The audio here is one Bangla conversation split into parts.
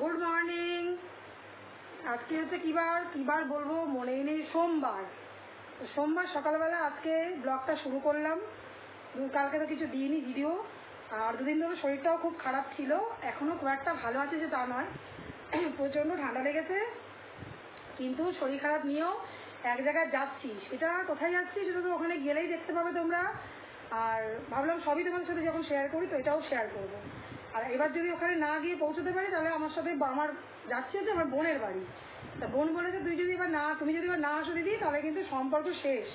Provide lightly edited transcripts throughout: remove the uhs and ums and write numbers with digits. Good morning. আজকে হচ্ছে কিবার বলবো মনেই নেই, সোমবার সকালবেলা আজকে ব্লগটা শুরু করলাম। কালকে তো কিছু দিইনি ভিডিও, আর দুদিন ধরে শরীরটাও খুব খারাপ ছিল, এখনো খুব একটা ভালো আছে যে তা নয়, প্রচন্ড ঠান্ডা লেগেছে। কিন্তু শরীর খারাপ নিয়েও এক জায়গায় যাচ্ছি, সেটা কোথায় যাচ্ছি সেটা তো ওখানে গেলেই দেখতে পাবে তোমরা। আর ভাবলাম সবই তোমাদের সাথে যখন শেয়ার করি তো এটাও শেয়ার করবো। আর এবার যদি ওখানে না গিয়ে পৌঁছতে পারি তাহলে আমার সাথে আমার যাচ্ছে যে আমার বোনের বাড়ি, তা বোন বলেছে তুমি যদি এবার না আসো দিদি তাহলে কিন্তু সম্পর্ক শেষ।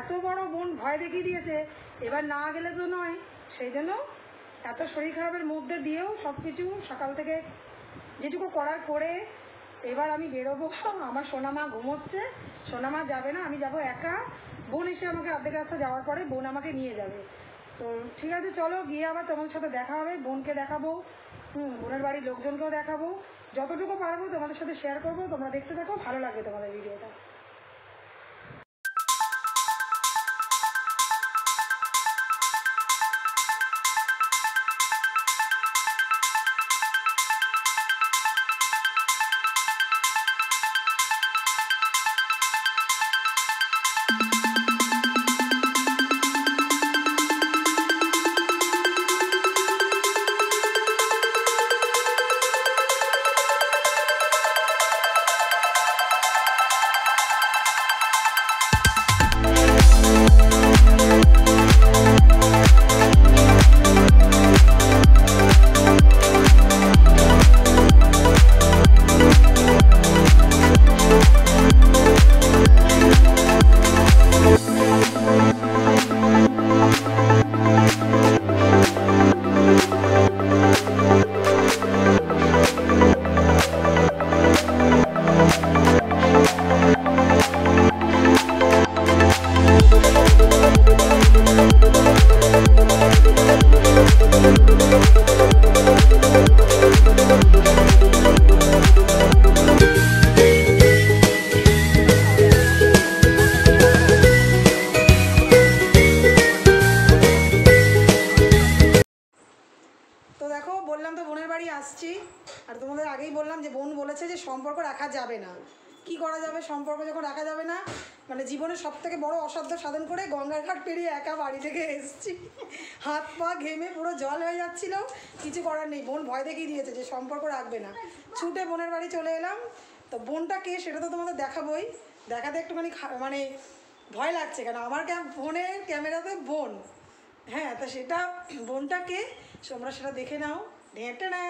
এত বড় বোন ভয় দেখিয়ে দিয়েছে, এবার না গেলে তো নয়। সেই জন্য এত শরীর খারাপের মধ্যে দিয়েও সব কিছু সকাল থেকে যেটুকু করার করে এবার আমি বেরোবো। আমার সোনামা ঘুমোচ্ছে, সোনামা যাবে না, আমি যাবো একা। বোন এসে আমাকে অর্ধেক রাস্তা যাওয়ার পরে বোন আমাকে নিয়ে যাবে। তো ঠিক আছে, চলো গিয়ে আবার তোমার সাথে দেখা হবে, বোনকে দেখাবো, বোনের বাড়ির লোকজনকেও দেখাবো, যতটুকু পারবো তোমাদের সাথে শেয়ার করবো। তোমরা দেখতে থাকো, ভালো লাগবে তোমাদের ভিডিওটা। আর তোমাদের আগেই বললাম যে বোন বলেছে যে সম্পর্ক রাখা যাবে না, কি করা যাবে সম্পর্ক যখন রাখা যাবে না, মানে জীবনের সব থেকে বড় অসাধ্য সাধন করে গঙ্গার ঘাট পেরিয়ে একা বাড়ি থেকে এসেছি। হাত পা ঘেমে পুরো জল হয়ে যাচ্ছিল, কিছু করার নেই, বোন ভয় দেখিয়ে দিয়েছে যে সম্পর্ক রাখবে না। ছুটে বোনের বাড়ি চলে এলাম। তো বোনটা কে সেটা তো তোমাদের দেখাবোই, দেখাতে একটুখানি মানে ভয় লাগছে, কারণ আমার ফোনের ক্যামেরাতে বোন, হ্যাঁ, তা সেটা বোনটা কে তোমরা সেটা দেখে নাও। ঢেঁটে না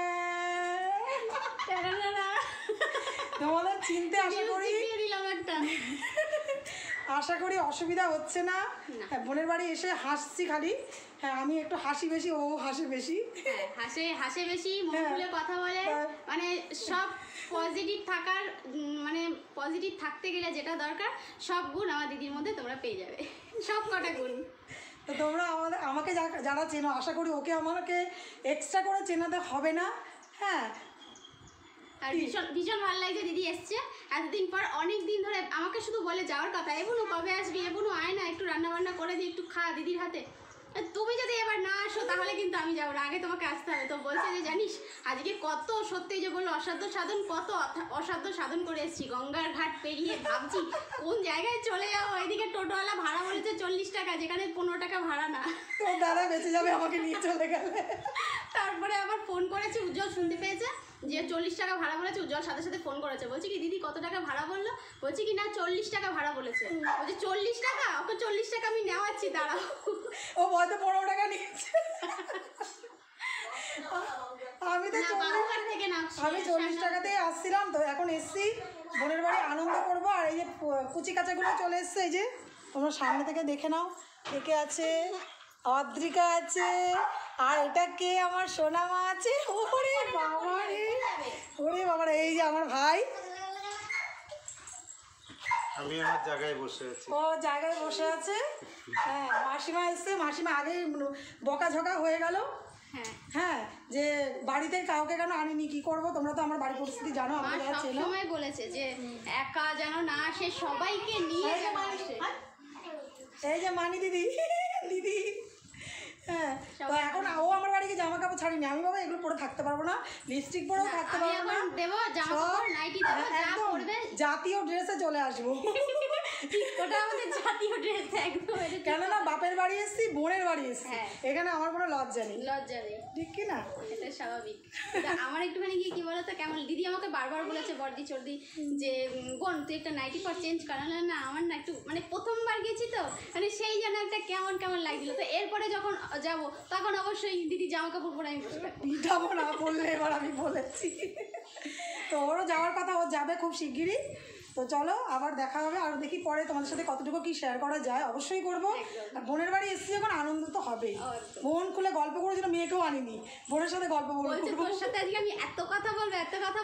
তোমাদের চিনতে আশা করি অসুবিধা হচ্ছে না। বোনের বাড়ি এসে হাসছি খালি, হ্যাঁ আমি একটু হাসি বেশি, ও হাসে বেশি, হাসে বেশি, মন খুলে কথা বলে, মানে সব পজিটিভ থাকার, মানে পজিটিভ থাকতে গেলে যেটা দরকার সব গুণ আমার দিদির মধ্যে তোমরা পেয়ে যাবে, সব কটা গুণ। তো তোমরা আমাকে যারা চেনো, আশা করি ওকে আমাকে এক্সট্রা করে চেনাতে হবে না, হ্যাঁ। আর ভীষণ ভালো লাগছে দিদি এসছে এতদিন পর, অনেক দিন ধরে আমাকে শুধু বলে যাওয়ার কথা, এবনু কবে আসবি, এবনু আয় না, একটু রান্না বান্না করে দিই, একটু খা দিদির হাতে, তুমি যদি এবার না আসো তাহলে কিন্তু আমি যাবো না, আগে তোমাকে আসতে হবে। তো বলছে যে জানিস আজকে কত সত্যি যে বললো কত অসাধ্য সাধন করে এসছি, গঙ্গার ঘাট পেরিয়ে, ভাবছি কোন জায়গায় চলে যাবো। এদিকে টোটোওয়ালা ভাড়া বলেছে 40 টাকা, যেখানে 15 টাকা ভাড়া না, দাদা বেঁচে যাবে আমাকে নিয়ে চলে গেলে। তারপরে আবার ফোন করেছি, উজ্জ্বল শুনতে পেয়েছে যে 40 টাকা ভাড়া বলেছে, উজ্জ্বল সাথে সাথে ফোন করেছে, বলছি কি দিদি কত টাকা ভাড়া বললো, বলছি কি না 40 টাকা ভাড়া বলেছে, বলছে 40 টাকা, ওকে 40 টাকা আমি নেওয়াচ্ছি দাঁড়াও, ও হয়তো 15 টাকা নিয়েছে। আমি 40 টাকাতেই আসছিলাম, তো এখন এসছি বোনের বাড়ি আনন্দ করবো। আর এই যে কুচি কাচাগুলো চলে এসছে, এই যে তোমরা সামনে থেকে দেখে নাও, কে আছে, অদ্রিকা আছে, আর এটা কে, আমার সোনামা আছে, ওরে বাবা, এই যে আমার ভাই, আমি আমার জায়গায় বসে আছি, ও জায়গায় বসে আছে, হ্যাঁ। মাসিমা এসছে, মাসিমা আগে বকাঝকা হয়ে গেল, হ্যাঁ, যে বাড়িতে কাউকে কেন আনিনি, কি করবো, তোমরা তো আমার বাড়ির পরিস্থিতি জানো। আমার সবসময় বলেছে যে একা যেন না আসে, সবাইকে নিয়ে যেন আসে। এই যে মানি দিদি হ্যাঁ তো এখন ও আমার বাড়িতে জামা কাপড় ছাড়ি না আমি বাবা এগুলো পরে থাকতে পারবো না লিপস্টিক পরেও থাকতে পারবো না আমি দেব জামা কাপড় নাইটি দেব যা পরবে জাতীয় ড্রেসে চলে আসবো ওটা আমাদের জাতীয় ড্রেস একদম কেন না বাপের বাড়ি এসেছি বোনের বাড়ি এসেছি এখানে আমার কোনো লজ্জা নেই ঠিক কি না এটা স্বাভাবিক আমার একটুখানি গিয়ে কি বলতো কেমন দিদি আমাকে বারবার বলেছে বর্দি চর্দি যে বোন তুই একটা নাইটি পর চেঞ্জ করালে না আমার না একটু মানে প্রথমবার গেছি তো মানে সেই জন্য একটা কেমন কেমন লাগছিল তো এরপরে যখন যাব তখন অবশ্যই দিদি জামা কাপড় পরে আমি পিঠাবো না বললে এবার আমি বলেছি তো ওরও যাওয়ার কথা ও যাবে খুব শিগগিরই তো চলো আবার দেখা হবে আর দেখি পরে তোমাদের সাথে কতটুকু কি শেয়ার করা যায় অবশ্যই করবো আর বোনের বাড়ি এসেছি যখন আনন্দ তো হবে মন খুলে গল্প করে যেন মেয়েকেও আনিনি বোনের সাথে গল্প বলবো ওর সাথে আজকে আমি এত কথা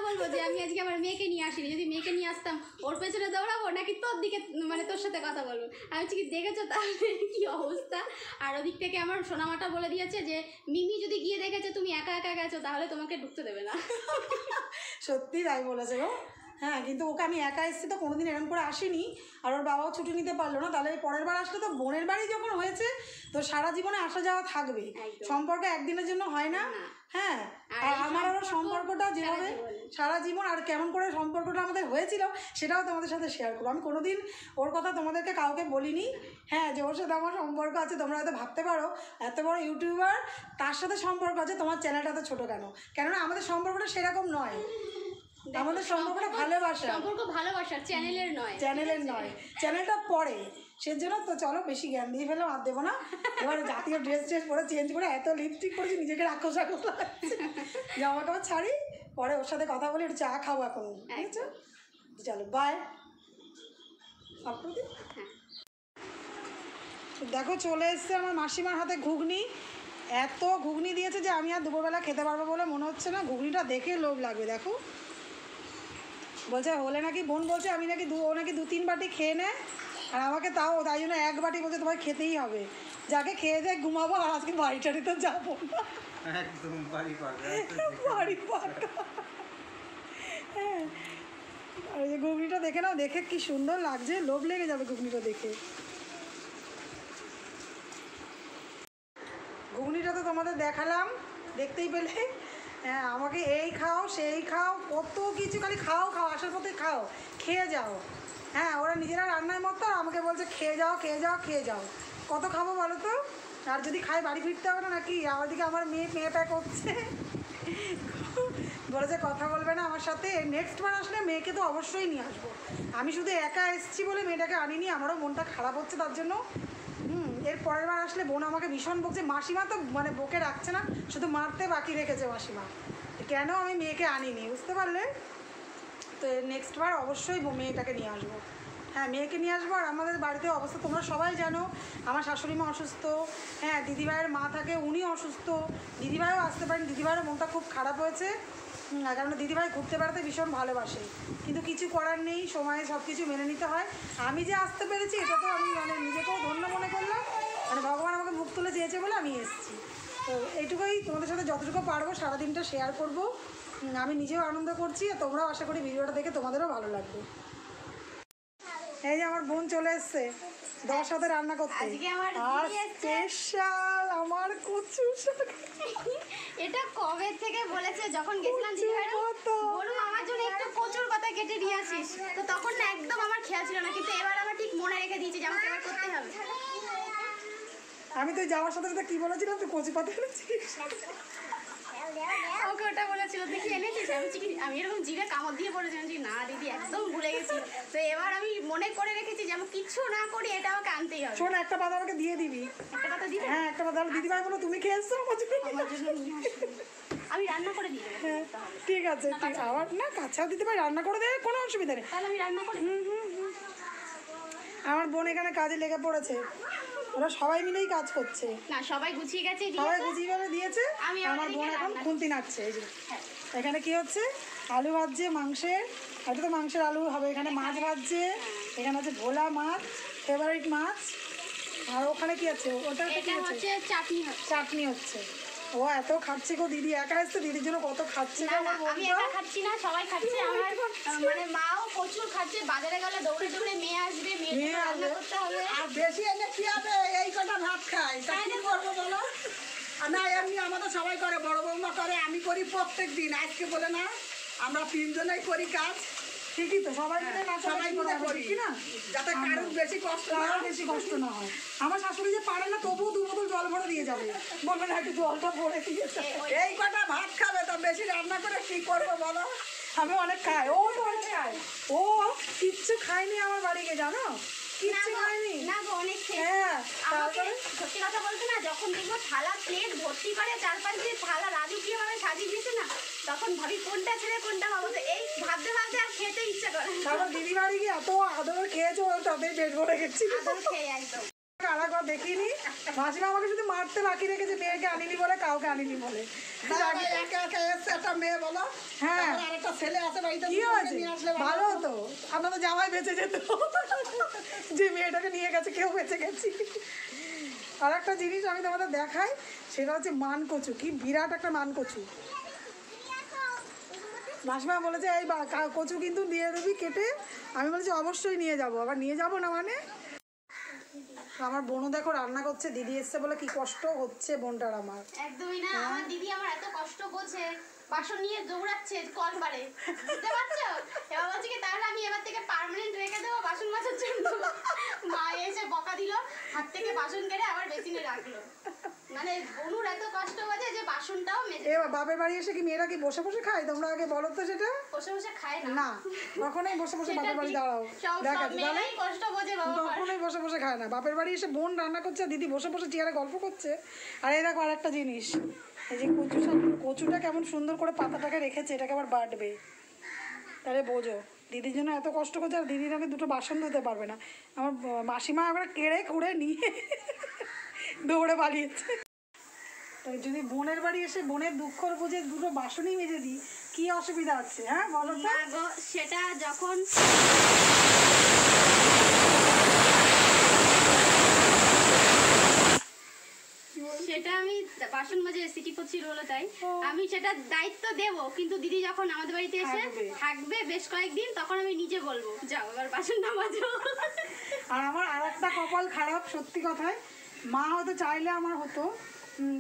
বলবো যে আমি আজকে আমার মেয়েকে নিয়ে আসিনি যদি মেয়েকে নিয়ে আসতাম ওর পেছনে দৌড়াবো নাকি তোর দিকে মানে তোর সাথে কথা বলবো আমি হচ্ছে কি দেখেছো তাহলে কি অবস্থা আর ওদিক থেকে আমার সোনামাটা বলে দিয়েছে যে মিমি যদি গিয়ে দেখেছে তুমি একা একা গেছো তাহলে তোমাকে ঢুকতে দেবে না সত্যি তাই বলেছে গো হ্যাঁ কিন্তু ওকে আমি একা এসেছি তো কোনোদিন এরকম করে আসিনি আর ওর বাবাও ছুটি নিতে পারলো না তাহলে পরের বার আসলে তো বোনের বাড়ি যখন হয়েছে তো সারা জীবনে আসা যাওয়া থাকবে সম্পর্ক একদিনের জন্য হয় না হ্যাঁ আর আমার আবার সম্পর্কটা যেভাবে সারা জীবন আর কেমন করে সম্পর্কটা আমাদের হয়েছিল সেটাও তোমাদের সাথে শেয়ার করবো আমি কোনোদিন ওর কথা তোমাদেরকে কাউকে বলিনি হ্যাঁ যে ওর সাথে আমার সম্পর্ক আছে তোমরা হয়তো ভাবতে পারো এত বড় ইউটিউবার তার সাথে সম্পর্ক আছে তোমার চ্যানেলটা তো ছোটো কেননা আমাদের সম্পর্কটা সেরকম নয় আমাদের সম্পর্কটা ভালোবাসা চ্যানেলের নয় চ্যানেলটা পড়ে সেজন্য তো চলো বেশি জ্ঞান দিয়ে ফেলো আর দেবো না এবার জাতীয় ড্রেস পরে চেঞ্জ করে এত লিপস্টিক করেছি নিজেকে রাক্ষস রাক্ষস জামা কাপড় ছাড়ি পরে ওর সাথে কথা বলি একটু চা খাবো এখন ঠিক আছে চলো বাই দেখো চলে এসছে আমার মাসিমার হাতে ঘুগনি এত ঘুগনি দিয়েছে যে আমি আর দুপুরবেলা খেতে পারবো বলে মনে হচ্ছে না ঘুগনিটা দেখে লোভ লাগবে দেখো বলছে হলে নাকি বোন বলছে আমি নাকি দু তিন বাটি খেয়ে নেয় আর আমাকে তাও তাই জন্য এক বাটি বলছে তোমার খেতেই হবে যাকে খেয়ে দেয় ঘুমাবো আর আজকে বাড়ি টাড়িতে যাবো হ্যাঁ আর যে ঘুগনিটা দেখে নাও দেখে কি সুন্দর লাগছে লোভ লেগে যাবে ঘুগনিটা দেখে ঘুগনিটা তো তোমাদের দেখালাম দেখতেই পেলে হ্যাঁ আমাকে এই খাও সেই খাও কত কিছু খালি খাও আসার পথে খাও খেয়ে যাও হ্যাঁ ওরা নিজেরা রান্নায় মতো আমাকে বলছে খেয়ে যাও কত খাবো বলো তো আর যদি খাই বাড়ি ফিরতে হবে না নাকি আমার দিকে আমার মেয়ে করছে বলেছে কথা বলবে না আমার সাথে নেক্সট বার আসলে মেয়েকে তো অবশ্যই নিয়ে আসবো আমি শুধু একা এসেছি বলে মেয়েটাকে আনিনি আমারও মনটা খারাপ হচ্ছে তার জন্য এর পরের বার আসলে বোন আমাকে ভীষণ বকছে মাসিমা তো মানে বকে রাখছে না শুধু মারতে বাকি রেখেছে মাসিমা কেন আমি মেয়েকে আনিনি বুঝতে পারলে তো নেক্সট বার অবশ্যই মেয়েটাকে নিয়ে আসবো হ্যাঁ মেয়েকে নিয়ে আসবো আর আমাদের বাড়িতে অবস্থা তোমরা সবাই জানো আমার শাশুড়ি মা অসুস্থ হ্যাঁ দিদিভাইয়ের মা থাকে উনি অসুস্থ দিদিভাইও আসতে পারেন দিদিভাইয়ের মনটা খুব খারাপ হয়েছে কারণ দিদিভাই ঘুরতে বেড়াতে ভীষণ ভালোবাসে কিন্তু কিছু করার নেই সময়ে সব কিছু মেনে নিতে হয় আমি যে আসতে পেরেছি এটা তো আমি মানে নিজেকেও ধন্য মনে করলাম মানে ভগবান আমাকে মুখ তুলে চেয়েছে বলে আমি এসেছি তো এইটুকুই তোমাদের সাথে যতটুকু পারবো সারাদিনটা শেয়ার করব আমি নিজেও আনন্দ করছি আর তোমরাও আশা করি ভিডিওটা দেখে তোমাদেরও ভালো লাগবে এই যে আমার বোন চলে এসছে দশ হাতে রান্না করতে স্পেশাল আমার কচু শাক এটা কবে থেকে বলেছে যখন গেছিলাম আমার জন্য একটু কচুর কথা কেটে নিয়ে আসিস তো তখন না একদম আমার খেয়াল ছিল না কিন্তু এবার আমার ঠিক মনে রেখে দিয়েছি যে আমাকে এবার করতে হবে আমি তো যাওয়ার সাথে সাথে কি বলেছিলাম তুই কচু পাতা এনেছিস ওকে ওটা বলেছিল দেখি এনেছিস আমি এরকম জিভে কামড় দিয়ে বলেছিলাম যে না দিদি একদম ভুলে গেছি তো এবার আমি মনে করে রেখেছি যে আমি কিছু না করি এটা আমাকে আনতেই হবে শোন একটা পাতা আমাকে দিয়ে দিবি একটা পাতা দিবি হ্যাঁ একটা পাতা দিদিভাই বলো তুমি খেয়েছো আমি রান্না করে দিই হ্যাঁ ঠিক আছে ঠিক আবার না কাঁচা দিদিভাই রান্না করে দেয় কোনো অসুবিধা নেই তাহলে আমি রান্না করি আমার বোন এখানে কাজে লেগে পড়েছে ওরা সবাই মিলেই কাজ করছে না সবাই গুছিয়ে গেছে সবাই গুছিয়ে করে দিয়েছে আমার বোন এখন খুন্তি নাড়ছে এই যে এখানে কি হচ্ছে আলু ভাজছে মাংসের হয়তো তো মাংসের আলু হবে এখানে মাছ ভাজছে এখানে হচ্ছে ভোলা মাছ ফেভারিট মাছ আর ওখানে কি আছে ওটা চাটনি হচ্ছে ও এত খাচ্ছে গো দিদি একা আসছে, দিদির জন্য কত খাচ্ছে না, আমি একা খাচ্ছি না, সবাই খাচ্ছে। আমার মানে মাও প্রচুর খাচ্ছে, বাজারে গেলে দৌড়ে দৌড়ে মেয়ে আসবে, মেয়ে রান্না করতে হবে, আর বেশি এনে কি হবে, এই কটা ভাত খাই তাই না করবো বলো না। এমনি আমাদের সবাই করে, বড় বৌমা করে, আমি করি প্রত্যেক দিন, আজকে বলে না, আমরা তিনজনেই করি কাজ, ঠিকই তো সবাই মিলে না, সবাই মিলে করি না, যাতে কারোর বেশি কষ্ট না হয়, বেশি কষ্ট না হয়। আমার শাশুড়ি যে পারে না, তবুও দু বোতল জল ভরে দিয়ে যাবে, বলবে না একটু জলটা ভরে দিয়ে যাবে, এই কটা ভাত খাবে, তো বেশি রান্না করে কী করবো বলো। আমি অনেক খাই, ও অনেক খাই, ও কিচ্ছু খাইনি আমার বাড়িকে, জানো কিচ্ছু খাইনি না গো, অনেক খেয়ে। হ্যাঁ তারপরে সত্যি কথা বলতে না, যখন দেখবো থালা প্লেট ভর্তি করে, চার পাঁচ দিয়ে থালা রাজুকীয়ভাবে সাজিয়ে দিয়েছে না, তখন ভাবি কোনটা ছেড়ে কোনটা ভাবো, তো এই ভাবতে ভাবতে আর খেতে ইচ্ছা করে। তারপর দিদি বাড়ি গিয়ে এত আদর খেয়েছো, তাদের পেট ভরে গেছি, আদর খেয়ে একদম কারা ঘর দেখিনি। মাসিমা আমাকে শুধু মারতে বাকি রেখেছে, মেয়েকে আনিনি বলে, কাউকে আনিনি বলে, ভালো হতো আপনাদের জামাই বেঁচে যেত, যে মেয়েটাকে নিয়ে গেছে কেউ বেঁচে গেছি। আর একটা জিনিস আমি তোমাদের দেখাই, সেটা হচ্ছে মানকচু, কি বিরাট একটা মানকচু। মাসিমা বলেছে এই কচু কিন্তু নিয়ে দেবি কেটে, আমি বলেছি অবশ্যই নিয়ে যাবো। আবার নিয়ে যাবো না মানে, আমার বোনও দেখো রান্না করছে, দিদি এসছে বলে কি কষ্ট হচ্ছে বোনটার। আমার একদমই না, আমার দিদি আমার এত কষ্ট করছে, বাসন নিয়ে দৌড়াচ্ছে কলবারে, বুঝতে পারছো। এবার বলছে কি তাহলে আমি এবার থেকে পার্মানেন্ট রেখে দেবো বাসন মাজার জন্য, মা এসে বকা দিল, হাত থেকে বাসন কেটে আবার বেসিনে রাখলো, মানে বোনুর এত কষ্ট হচ্ছে যে বাসনটাও মেজে। এবার বাপের বাড়ি এসে কি মেয়েরা কি বসে বসে খায়, তোমরা আগে বলো তো, সেটা বসে বসে খায় না, না কখনোই বসে বসে বাপের বাড়ি দাঁড়াও দেখা যায় কষ্ট বোঝে, কখনোই বসে বসে খায় না। বাপের বাড়ি এসে বোন রান্না করছে, দিদি বসে বসে চেয়ারে গল্প করছে। আর এই দেখো আর একটা জিনিস, এই যে কচু, কচুটা কেমন সুন্দর করে পাতাটাকে রেখেছে, এটাকে আবার বাটবে, তাহলে বোঝো দিদির জন্য এত কষ্ট করছে। আর দিদির আগে দুটো বাসন ধুতে পারবে না, আমার মাসিমা আবার কেড়ে কুড়ে নিয়ে দৌড়ে পালিয়েছে। তাই যদি বোনের বাড়ি এসে বোনের দুঃখর বুঝে দুটো বাসনই মেজে দিই, কি অসুবিধা আছে, হ্যাঁ বলো তো। সেটা যখন সেটা আমি বাসন মাঝে সিটি করছিল হলো, তাই আমি সেটা দায়িত্ব দেব, কিন্তু দিদি যখন আমাদের বাড়িতে এসে থাকবে বেশ কয়েকদিন, তখন আমি নিজে বলবো যাও এবার বাসনটা মাজো। আর আমার আর একটা কপাল খারাপ সত্যি কথায়, মা হয়তো চাইলে আমার হতো।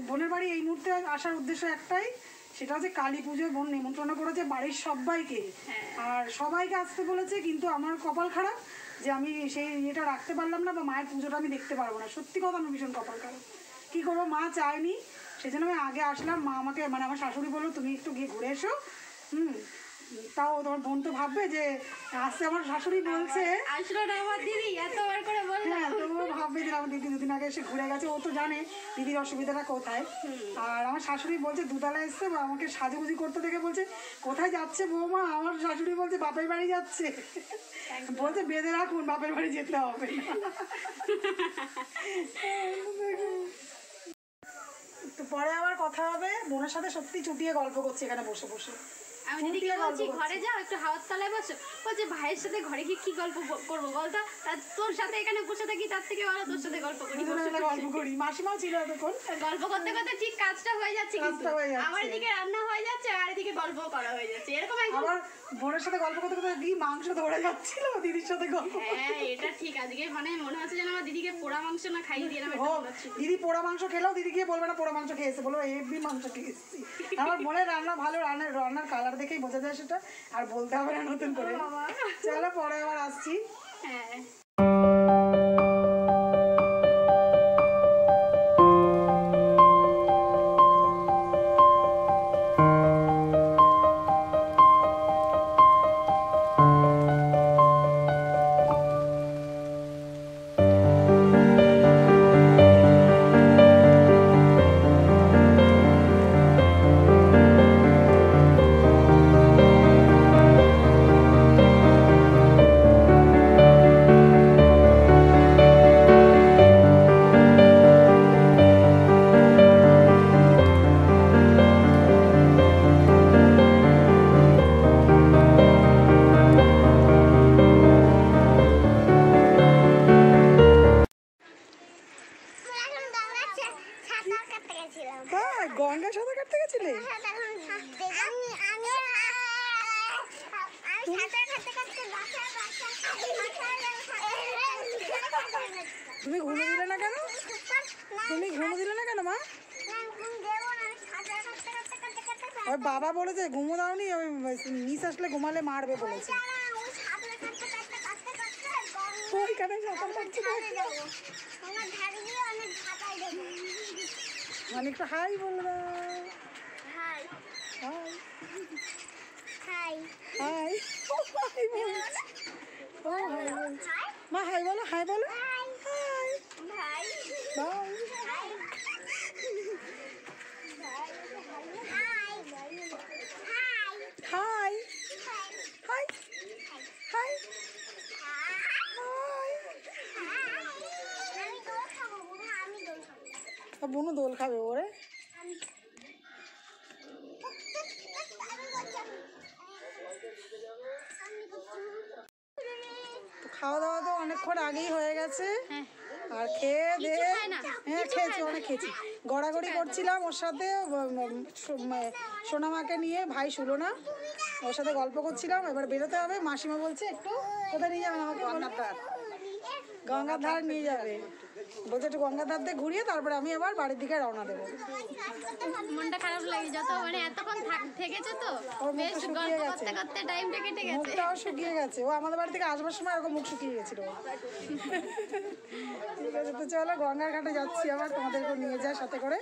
বোনের বাড়ি এই মুহূর্তে আসার উদ্দেশ্য একটাই, সেটা হচ্ছে কালী পুজোয় বোন নিমন্ত্রণ করেছে বাড়ির সবাইকে, আর সবাইকে আসতে বলেছে, কিন্তু আমার কপাল খারাপ যে আমি সেই ইয়েটা রাখতে পারলাম না, বা মায়ের পুজোটা আমি দেখতে পারবো না, সত্যি কথা আমার ভীষণ কপাল খারাপ। কী করবো, মা চায়নি, সেজন্য আমি আগে আসলাম। মা আমাকে মানে আমার শাশুড়ি বললো তুমি একটু গিয়ে ঘুরে এসো, তাও তোমার বোন তো ভাববে যে আসছে, আমার শাশুড়ি বলছে আসলো না আমার দিদি, এতবার করে বলল, হ্যাঁ তবুও ভাববে যে আমার দিদি দুদিন আগে এসে ঘুরে গেছে, ও তো জানে দিদির অসুবিধাটা কোথায়। আর আমার শাশুড়ি বলছে দুতলা এসছে, আমাকে সাজুগুজি করতে দেখে বলছে কোথায় যাচ্ছে বৌমা, আমার শাশুড়ি বলছে বাপের বাড়ি যাচ্ছে, বলছে বেঁধে রাখুন বাপের বাড়ি যেতে হবে। তো পরে আবার কথা হবে, বোনের সাথে সত্যি চুটিয়ে গল্প করছি এখানে বসে বসে। আমি দিদিকে বলছি ঘরে যাও একটু হাওয়ার তলায় বসো, বলছে ভাইয়ের সাথে ঘরে গিয়ে কি গল্প করবো বলতো, তোর সাথে এখানে বসে থাকি তার থেকে ভালো তোর সাথে গল্প করি, গল্প করি। মাসিমাও ছিল এতক্ষণ, গল্প করতে করতে ঠিক কাজটা হয়ে যাচ্ছে, আমার এদিকে রান্না হয়ে যাচ্ছে আর এদিকে গল্প করা হয়ে যাচ্ছে, এরকম আমার বোনের সাথে গল্প করতে করতে দিদি মাংস ধরে যাচ্ছিল দিদির সাথে গল্প। হ্যাঁ এটা ঠিক, আজকে মানে মনে হচ্ছে যেন আমার দিদিকে পোড়া মাংস না খাইয়ে দিয়ে, দিদি পোড়া মাংস খেলেও দিদি গিয়ে বলবে না পোড়া মাংস খেয়েছে, বলবো হেভি মাংস খেয়েছি। আমার বোনের রান্না ভালো, রান্নার কালার দেখেই বোঝা যায় সেটা, আর বলতে হবে না নতুন করে। চলো পরে আবার আসছি। হ্যাঁ তুমি ঘুমিয়ে দিলে না কেন? তুমি ঘুমিয়ে দিলে না কেন মা? ওই বাবা বলেছে ঘুমো দাওনি, ওই নিস আসলে ঘুমালে মারবে বলেছে। অনেকটা হাই বলবা। হাই হাই হাই হাই মা, হাই বলো, হাই বলো, hi hi hi hi hi hi বুনু দোল খাবে ওরে। খাওয়া দাওয়া তো অনেকক্ষণ আগেই হয়ে গেছে, আর খেয়ে দিয়ে হ্যাঁ খেয়েছি, অনেক খেয়েছি। গড়াগড়ি করছিলাম ওর সাথে, সোনামাকে নিয়ে, ভাই শুলো না, ওর সাথে গল্প করছিলাম। এবার বেরোতে হবে, মাসিমা বলছে একটু কোথায় নিয়ে যাবেন আমাকে? গঙ্গার ধার নিয়ে যাবে বলছে, একটু গঙ্গার ধার দিয়ে ঘুরিয়ে তারপরে আমি আবার বাড়ির দিকে রওনা দেবো। মনটা খারাপ লাগে যত, মানে এতক্ষণ থেকেছে তো বেশ, গল্প করতে করতে টাইমটা কেটে গেছে, মুখটাও শুকিয়ে গেছে। ও আমাদের বাড়ি থেকে আসবার সময় এরকম মুখ শুকিয়ে গেছিল। ঠিক আছে, তো চলো গঙ্গার ঘাটে যাচ্ছি, আবার তোমাদেরকে নিয়ে যায় সাথে করে।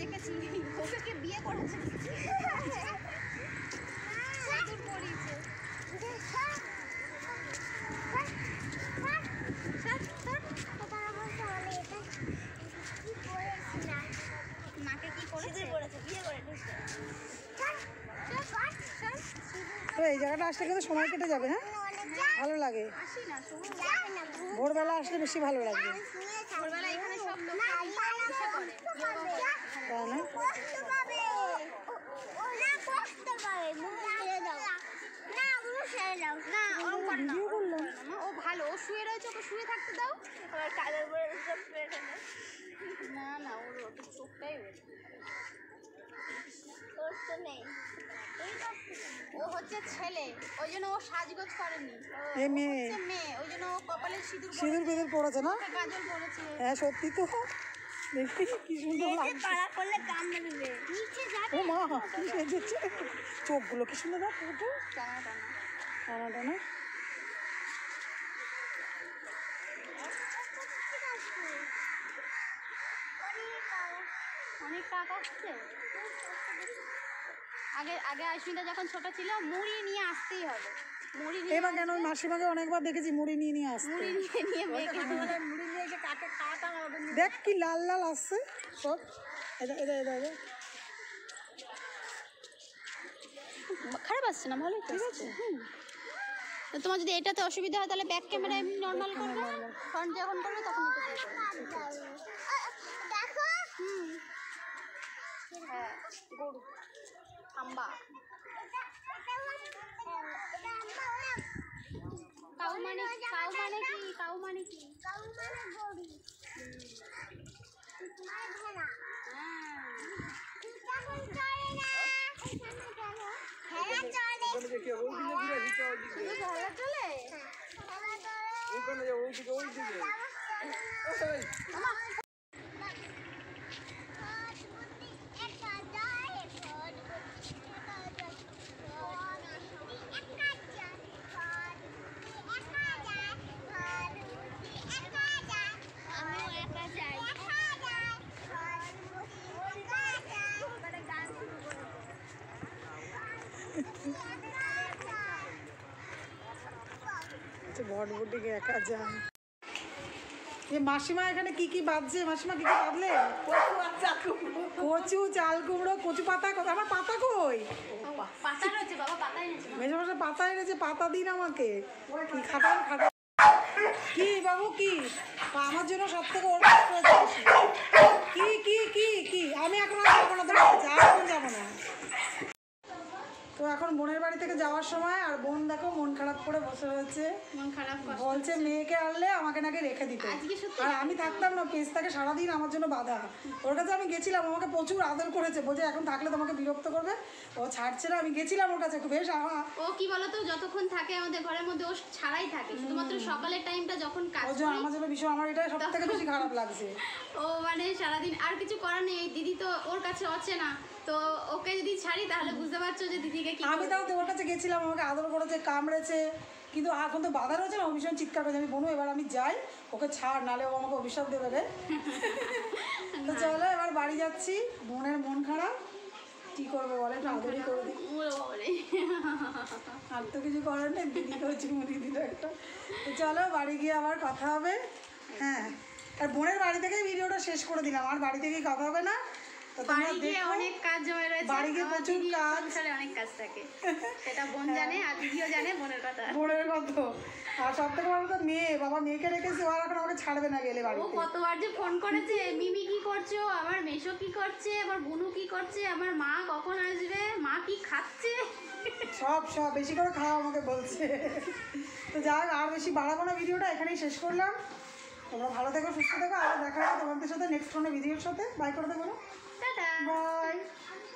দেখেছি ওকে বিয়ে করেছে। তো এই জায়গাটা আসলে কিন্তু সময় কেটে যাবে, হ্যাঁ ভালো লাগে। ভোরবেলা আসলে বেশি ভালো লাগে। সিঁদুর বেঁধে পড়েছে না? হ্যাঁ সত্যি তো, দেখি কি সুন্দর লাগছে চোখগুলো, কি সুন্দর টানা। অনেক কাক আসছে। আগে আগে অস্মিতা যখন ছোট ছিল মুড়ি নিয়ে আসতেই হবে। মুড়ি এবার কেন মাসিমাকে অনেকবার দেখেছি মুড়ি নিয়ে নিয়ে আসছে, মুড়ি নিয়ে নিয়ে মুড়ি নিয়ে এসে কাকে খাওয়াতাম। দেখ কি লাল লাল আসছে সব, এটা এটা এটা খারাপ আসছে না, ভালোই ঠিক আছে। তো তোমার যদি এটাতে অসুবিধা হয় তাহলে ব্যাক ক্যামেরা এমনি নর্মাল করবে, ফ্রন্ট যখন করবে তখন দেখো। হ্যাঁ গরু আম্বা কাউ মানে কি? কাউ মানে কি? কাউ মানে গরু। ভটভটিকে একা যায়। মাসিমা এখানে কি কি বাজছে? মাসিমা কি কি বাজলে? কচু, চাল কুমড়ো, কচু পাতা। আমার পাতা কই? পাতা রয়েছে বাবা, পাতা এনেছে মেজো মশাই, পাতা এনেছে। পাতা দিন আমাকে। কি খাটান খাটান কি বাবু? কি আমার জন্য সব থেকে ওর কি কি কি কি? আমি এখন আর যাবো না, এখন যাবো না। তো এখন বোনের বাড়ি থেকে যাওয়ার সময়, আর বোন দেখো মন খারাপ করে বসে রয়েছে। মন খারাপ বলছে মেয়েকে আনলে আমাকে নাকি রেখে দিত, আর আমি থাকতাম না। পেস্তাকে সারাদিন আমার জন্য বাধা। ওর কাছে আমি গেছিলাম, আমাকে প্রচুর আদর করেছে, বোঝে এখন থাকলে তোমাকে বিরক্ত করবে, ও ছাড়ছে না। আমি গেছিলাম ওর কাছে, বেশ আমার ও কি বলতো যতক্ষণ থাকে আমাদের ঘরের মধ্যে ও ছাড়াই থাকে, শুধুমাত্র সকালের টাইমটা যখন কাজ করে। আমার জন্য বিষয় আমার এটা সব থেকে বেশি খারাপ লাগছে। ও মানে সারাদিন আর কিছু করার নেই, দিদি তো ওর কাছে অচেনা, তো ওকে যদি ছাড়ি তাহলে বুঝতে পারছো যে দিদিকে কি। আমি তাও ওর কাছে গেছিলাম, আমাকে আদর করেছে, কামড়েছে, কিন্তু এখন তো বাধা রয়েছে না। ভীষণ চিৎকার করেছে, আমি বোনো এবার আমি যাই, ওকে ছাড়, নাহলে ও আমাকে অভিশাপ দেবে রে। তো চলো এবার বাড়ি যাচ্ছি। বোনের মন খারাপ, কি করবো বলে, আদরই করে দিই, আর তো কিছু করার নেই। দিদিকেও চুমুনি দিল একটা। তো চলো বাড়ি গিয়ে আবার কথা হবে। হ্যাঁ, আর বোনের বাড়ি থেকেই ভিডিওটা শেষ করে দিলাম, আর বাড়ি থেকেই কথা হবে না। অনেক কাজ জমে রয়েছে, অনেক কাজ থাকে, সেটা বোন জানে আর দিদিও জানে। বোনের কথা, বোনের কথা। আর সব থেকে বড় কথা মেয়ে, বাবা মেয়েকে রেখেছে, আর এখন আমাকে ছাড়বে না গেলে বাড়ি। ও কতবার যে ফোন করেছে, মিমি কি করছো, আমার মেশো কি করছে, আমার বুনু কি করছে, আমার মা কখন আসবে, মা কি খাচ্ছে, সব সব বেশি করে খাওয়া আমাকে বলছে। তো যাক আর বেশি বাড়াবো না, ভিডিওটা এখানেই শেষ করলাম। তোমরা ভালো থেকো, সুস্থ থেকো, আর দেখা হবে তোমাদের সাথে নেক্সট কোনো ভিডিওর সাথে। বাই করে দেবো। Bye.